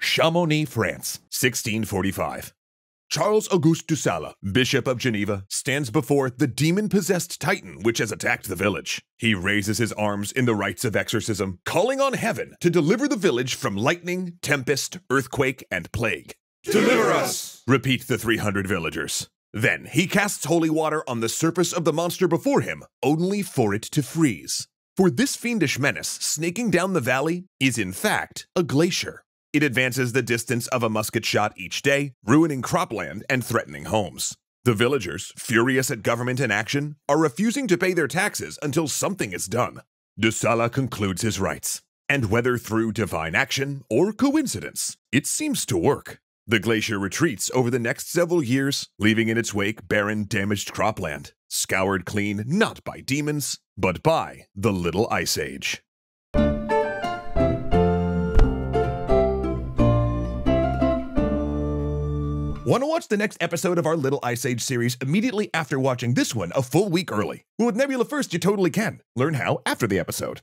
Chamonix, France, 1645. Charles-Auguste de Sala, Bishop of Geneva, stands before the demon-possessed Titan which has attacked the village. He raises his arms in the rites of exorcism, calling on heaven to deliver the village from lightning, tempest, earthquake, and plague. Deliver us! Repeat the 300 villagers. Then he casts holy water on the surface of the monster before him, only for it to freeze. For this fiendish menace snaking down the valley is in fact a glacier. It advances the distance of a musket shot each day, ruining cropland and threatening homes. The villagers, furious at government inaction, are refusing to pay their taxes until something is done. De Sala concludes his rites, and whether through divine action or coincidence, it seems to work. The glacier retreats over the next several years, leaving in its wake barren, damaged cropland, scoured clean not by demons, but by the Little Ice Age. Want to watch the next episode of our Little Ice Age series immediately after watching this one a full week early? Well, with Nebula First, you totally can. Learn how after the episode.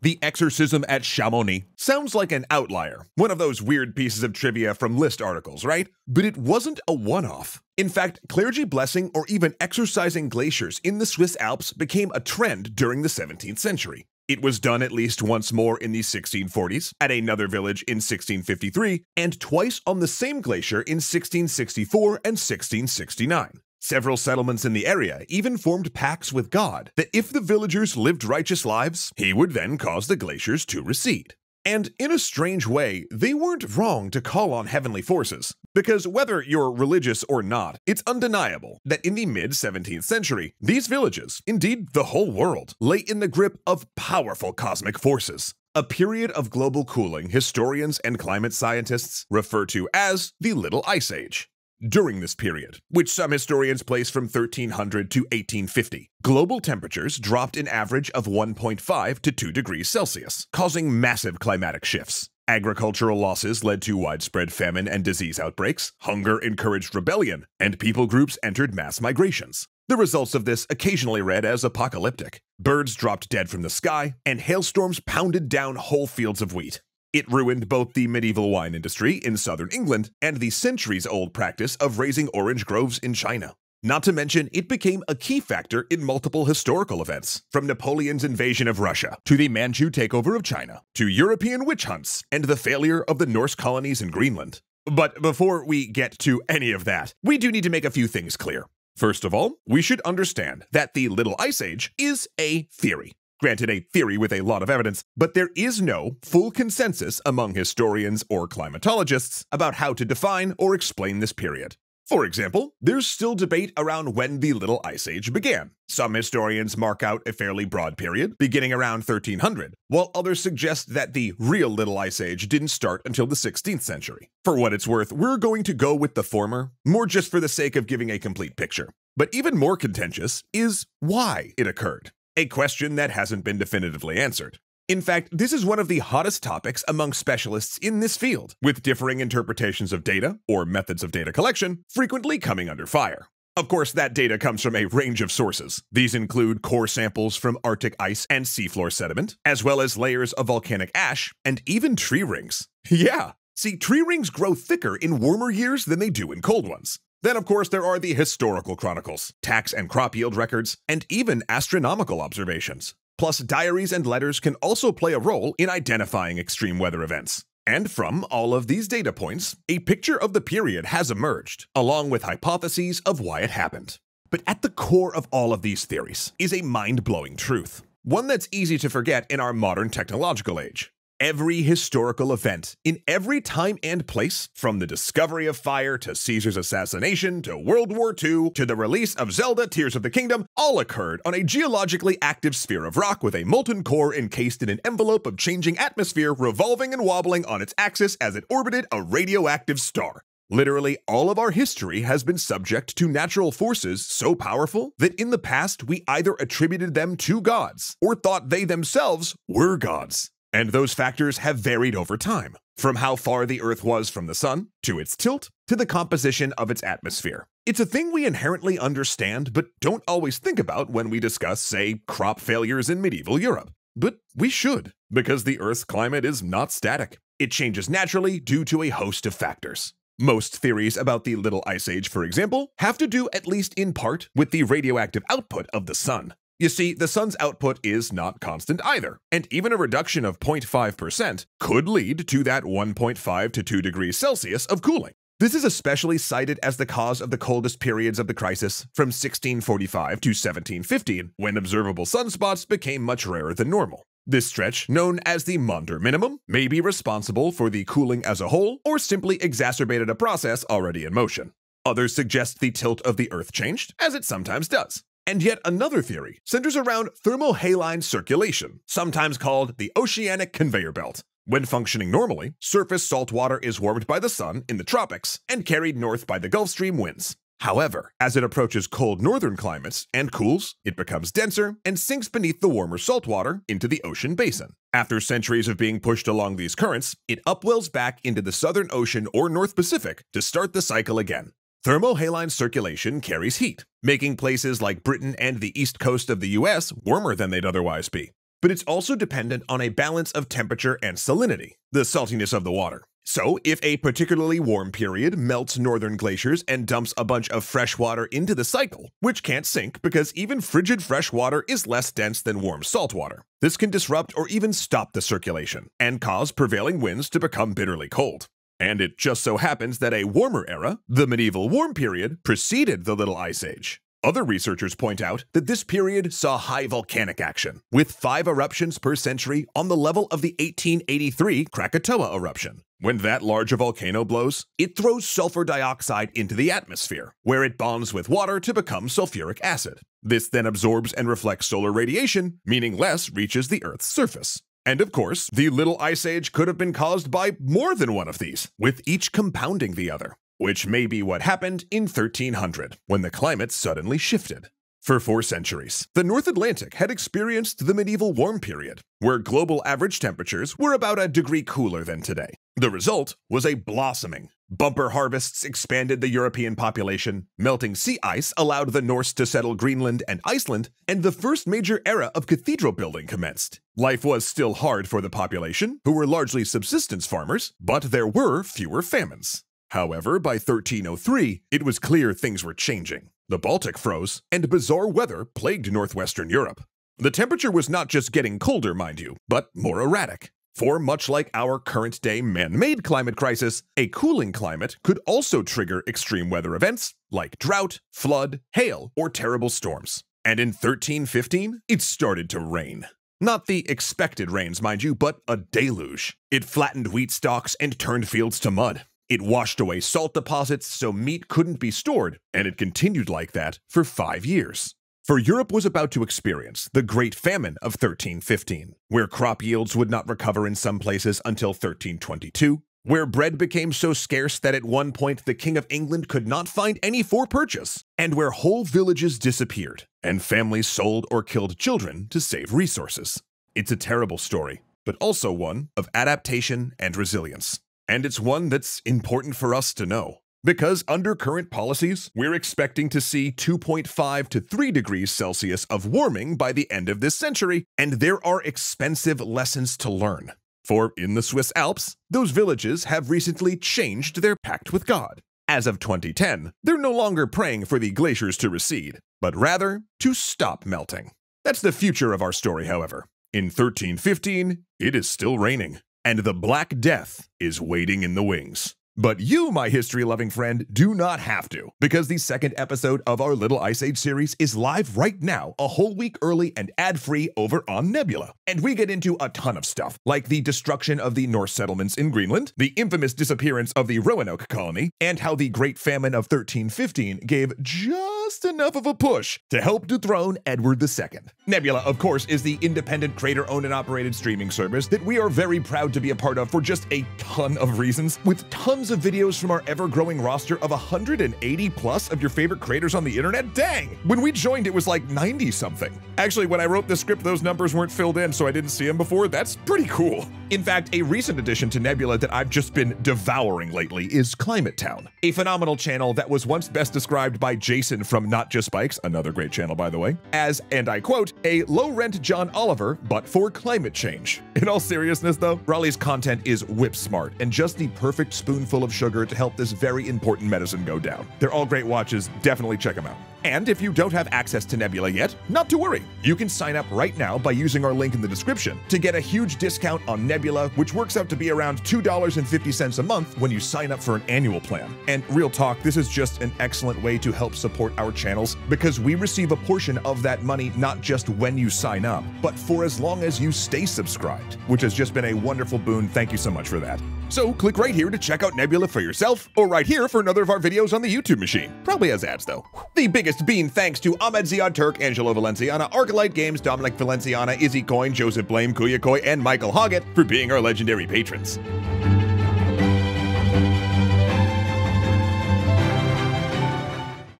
The exorcism at Chamonix sounds like an outlier, one of those weird pieces of trivia from list articles, right? But it wasn't a one-off. In fact, clergy blessing or even exorcising glaciers in the Swiss Alps became a trend during the 17th century. It was done at least once more in the 1640s, at another village in 1653, and twice on the same glacier in 1664 and 1669. Several settlements in the area even formed pacts with God that if the villagers lived righteous lives, he would then cause the glaciers to recede. And in a strange way, they weren't wrong to call on heavenly forces, because whether you're religious or not, it's undeniable that in the mid-17th century, these villages, indeed the whole world, lay in the grip of powerful cosmic forces. A period of global cooling historians and climate scientists refer to as the Little Ice Age. During this period, which some historians place from 1300 to 1850, global temperatures dropped an average of 1.5 to 2 degrees Celsius, causing massive climatic shifts. Agricultural losses led to widespread famine and disease outbreaks, hunger encouraged rebellion, and people groups entered mass migrations. The results of this occasionally read as apocalyptic. Birds dropped dead from the sky, and hailstorms pounded down whole fields of wheat. It ruined both the medieval wine industry in southern England and the centuries-old practice of raising orange groves in China. Not to mention, it became a key factor in multiple historical events, from Napoleon's invasion of Russia to the Manchu takeover of China, to European witch hunts and the failure of the Norse colonies in Greenland. But before we get to any of that, we do need to make a few things clear. First of all, we should understand that the Little Ice Age is a theory. Granted, a theory with a lot of evidence, but there is no full consensus among historians or climatologists about how to define or explain this period. For example, there's still debate around when the Little Ice Age began. Some historians mark out a fairly broad period, beginning around 1300, while others suggest that the real Little Ice Age didn't start until the 16th century. For what it's worth, we're going to go with the former, more just for the sake of giving a complete picture. But even more contentious is why it occurred. A question that hasn't been definitively answered. In fact, this is one of the hottest topics among specialists in this field, with differing interpretations of data, or methods of data collection, frequently coming under fire. Of course, that data comes from a range of sources. These include core samples from Arctic ice and seafloor sediment, as well as layers of volcanic ash, and even tree rings. Yeah! See, tree rings grow thicker in warmer years than they do in cold ones. Then, of course, there are the historical chronicles, tax and crop yield records, and even astronomical observations. Plus, diaries and letters can also play a role in identifying extreme weather events. And from all of these data points, a picture of the period has emerged, along with hypotheses of why it happened. But at the core of all of these theories is a mind-blowing truth, one that's easy to forget in our modern technological age. Every historical event, in every time and place, from the discovery of fire to Caesar's assassination to World War II to the release of Zelda: Tears of the Kingdom, all occurred on a geologically active sphere of rock with a molten core encased in an envelope of changing atmosphere revolving and wobbling on its axis as it orbited a radioactive star. Literally, all of our history has been subject to natural forces so powerful that in the past we either attributed them to gods or thought they themselves were gods. And those factors have varied over time, from how far the Earth was from the Sun, to its tilt, to the composition of its atmosphere. It's a thing we inherently understand but don't always think about when we discuss, say, crop failures in medieval Europe. But we should, because the Earth's climate is not static. It changes naturally due to a host of factors. Most theories about the Little Ice Age, for example, have to do, at least in part, with the radioactive output of the sun. You see, the sun's output is not constant either, and even a reduction of 0.5% could lead to that 1.5 to 2 degrees Celsius of cooling. This is especially cited as the cause of the coldest periods of the crisis, from 1645 to 1715, when observable sunspots became much rarer than normal. This stretch, known as the Maunder Minimum, may be responsible for the cooling as a whole, or simply exacerbated a process already in motion. Others suggest the tilt of the Earth changed, as it sometimes does. And yet another theory centers around thermohaline circulation, sometimes called the oceanic conveyor belt. When functioning normally, surface salt water is warmed by the sun in the tropics and carried north by the Gulf Stream winds. However, as it approaches cold northern climates and cools, it becomes denser and sinks beneath the warmer saltwater into the ocean basin. After centuries of being pushed along these currents, it upwells back into the Southern Ocean or North Pacific to start the cycle again. Thermohaline circulation carries heat, making places like Britain and the east coast of the US warmer than they'd otherwise be. But it's also dependent on a balance of temperature and salinity, the saltiness of the water. So, if a particularly warm period melts northern glaciers and dumps a bunch of fresh water into the cycle, which can't sink because even frigid fresh water is less dense than warm salt water, this can disrupt or even stop the circulation and cause prevailing winds to become bitterly cold. And it just so happens that a warmer era, the Medieval Warm Period, preceded the Little Ice Age. Other researchers point out that this period saw high volcanic action, with 5 eruptions per century on the level of the 1883 Krakatoa eruption. When that large a volcano blows, it throws sulfur dioxide into the atmosphere, where it bonds with water to become sulfuric acid. This then absorbs and reflects solar radiation, meaning less reaches the Earth's surface. And of course, the Little Ice Age could have been caused by more than one of these, with each compounding the other, which may be what happened in 1300, when the climate suddenly shifted. For 4 centuries, the North Atlantic had experienced the Medieval Warm Period, where global average temperatures were about a degree cooler than today. The result was a blossoming. Bumper harvests expanded the European population, melting sea ice allowed the Norse to settle Greenland and Iceland, and the first major era of cathedral building commenced. Life was still hard for the population, who were largely subsistence farmers, but there were fewer famines. However, by 1303, it was clear things were changing. The Baltic froze, and bizarre weather plagued northwestern Europe. The temperature was not just getting colder, mind you, but more erratic. For much like our current-day man-made climate crisis, a cooling climate could also trigger extreme weather events like drought, flood, hail, or terrible storms. And in 1315, it started to rain. Not the expected rains, mind you, but a deluge. It flattened wheat stalks and turned fields to mud. It washed away salt deposits so meat couldn't be stored, and it continued like that for 5 years. For Europe was about to experience the Great Famine of 1315, where crop yields would not recover in some places until 1322, where bread became so scarce that at one point the King of England could not find any for purchase, and where whole villages disappeared, and families sold or killed children to save resources. It's a terrible story, but also one of adaptation and resilience. And it's one that's important for us to know, because under current policies, we're expecting to see 2.5 to 3 degrees Celsius of warming by the end of this century, and there are expensive lessons to learn. For in the Swiss Alps, those villages have recently changed their pact with God. As of 2010, they're no longer praying for the glaciers to recede, but rather to stop melting. That's the future of our story, however. In 1315, it is still raining. And the Black Death is waiting in the wings. But you, my history-loving friend, do not have to, because the 2nd episode of our Little Ice Age series is live right now, a whole week early and ad-free over on Nebula. And we get into a ton of stuff, like the destruction of the Norse settlements in Greenland, the infamous disappearance of the Roanoke colony, and how the Great Famine of 1315 gave just enough of a push to help dethrone Edward II. Nebula, of course, is the independent creator-owned and operated streaming service that we are very proud to be a part of for just a ton of reasons, with tons of videos from our ever-growing roster of 180 plus of your favorite creators on the internet. Dang! When we joined, it was like 90-something. Actually, when I wrote the script, those numbers weren't filled in, so I didn't see them before. That's pretty cool. In fact, a recent addition to Nebula that I've just been devouring lately is Climate Town, a phenomenal channel that was once best described by Jason from Not Just Bikes, another great channel by the way, as, and I quote, a low-rent John Oliver, but for climate change. In all seriousness though, Raleigh's content is whip smart and just the perfect spoonful of sugar to help this very important medicine go down. They're all great watches, definitely check them out. And if you don't have access to Nebula yet, not to worry. You can sign up right now by using our link in the description to get a huge discount on Nebula, which works out to be around $2.50 a month when you sign up for an annual plan. And real talk, this is just an excellent way to help support our channels because we receive a portion of that money not just when you sign up, but for as long as you stay subscribed, which has just been a wonderful boon. Thank you so much for that. So click right here to check out Nebula for yourself, or right here for another of our videos on the YouTube machine. Probably has ads though. The biggest being thanks to Ahmed Ziad Turk, Angelo Valenciana, Arcolite Games, Dominic Valenciana, Izzy Coyne, Joseph Blame, Kuya Coy, and Michael Hoggett for being our legendary patrons.